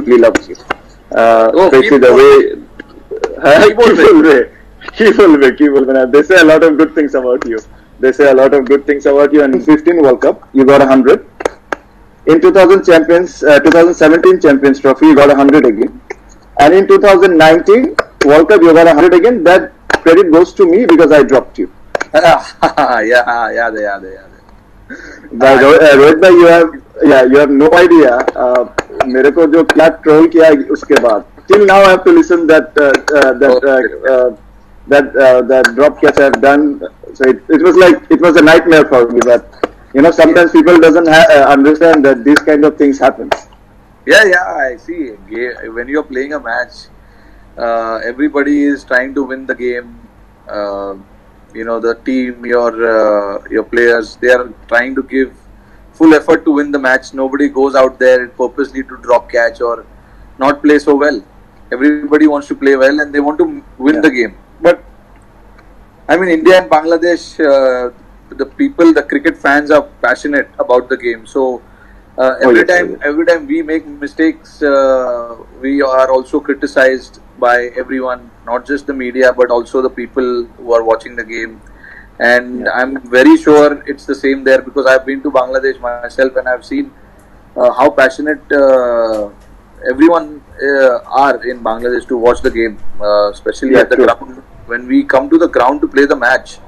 absolutely loves you. Especially the way people they say a lot of good things about you. They say a lot of good things about you. And in 2015 World Cup, you got 100. In 2017 Champions Trophy, you got 100 again. And in 2019 World Cup, you got 100 again. That credit goes to me because I dropped you. Yeah. By the way, Rohit bhai, you have no idea. मेरे को जो क्या troll किया उसके बाद, till now I have to listen that dropcast I have done. So it was like it was a nightmare for me. But you know, sometimes people doesn't understand that these kind of things happen. Yeah, I see. When you are playing a match, everybody is trying to win the game. You know, the team, your players, they are trying to give full effort to win the match. Nobody goes out there purposely to drop catch or not play so well. Everybody wants to play well and they want to win the game. But I mean, India and Bangladesh, the cricket fans are passionate about the game. So every time we make mistakes, we are also criticized by everyone, not just the media, but also the people who are watching the game. And I'm very sure it's the same there, because I've been to Bangladesh myself and I've seen how passionate everyone are in Bangladesh to watch the game, especially at the ground. When we come to the ground to play the match,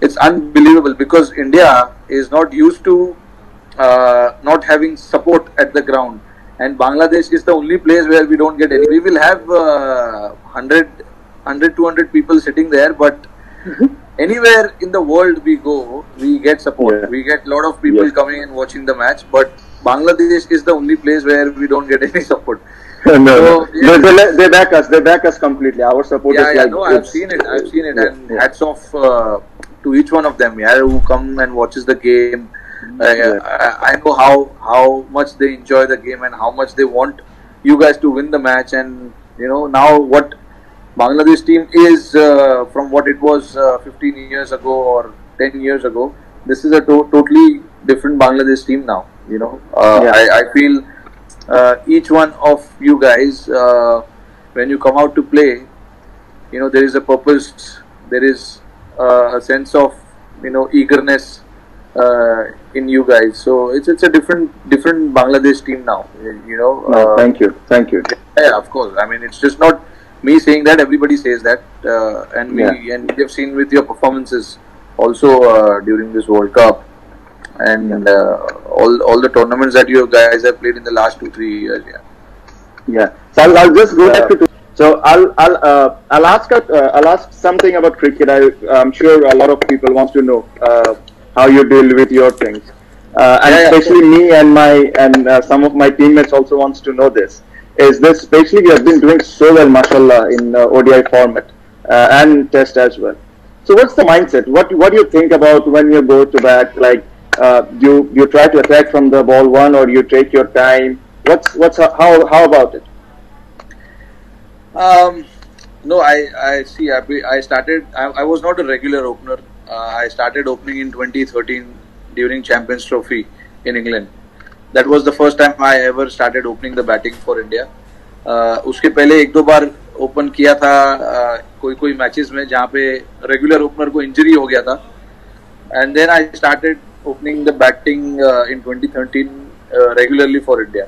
it's unbelievable, because India is not used to not having support at the ground. And Bangladesh is the only place where we don't get any. We will have 100, 200 people sitting there, but anywhere in the world we go, we get support. Yeah. We get a lot of people coming and watching the match, but Bangladesh is the only place where we don't get any support. They back us. They back us completely. Our support is like... I've seen it. Yeah. And hats off to each one of them who come and watches the game. I know how much they enjoy the game and how much they want you guys to win the match. And you know, now what Bangladesh team is from what it was 15 years ago or 10 years ago, this is a totally different Bangladesh team now. You know, I feel each one of you guys, when you come out to play, you know, there is a purpose, there is a sense of, you know, eagerness in you guys. So it's a different Bangladesh team now, you know. Thank you. Yeah, of course. I mean, it's just not me saying that, everybody says that, and we have seen with your performances also during this World Cup and all the tournaments that you guys have played in the last 2-3 years. So I'll just go back to... So I'll ask something about cricket. I'm sure a lot of people want to know how you deal with your things, and especially me and some of my teammates also wants to know this. Is this, especially you have been doing so well, mashallah, in ODI format and Test as well. So what's the mindset? What do you think about when you go to bat? Like you try to attack from the ball one, or you take your time? How about it? No, I see. I started. I was not a regular opener. I started opening in 2013 during Champions Trophy in England. That was the first time I ever started opening the batting for India. उसके पहले 1-2 बार open किया था कोई matches में, जहाँ पे regular opener को injury हो गया था. And then I started opening the batting in 2013 regularly for India.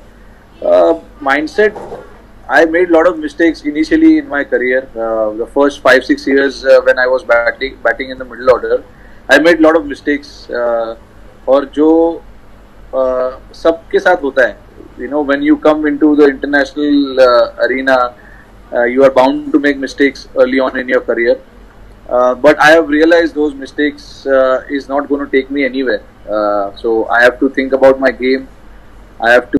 Mindset, I made a lot of mistakes initially in my career. The first 5-6 years when I was batting in the middle order, I made a lot of mistakes. और जो सबके साथ होता है, you know, when you come into the international arena, you are bound to make mistakes early on in your career. But I have realized those mistakes is not going to take me anywhere. So I have to think about my game. I have to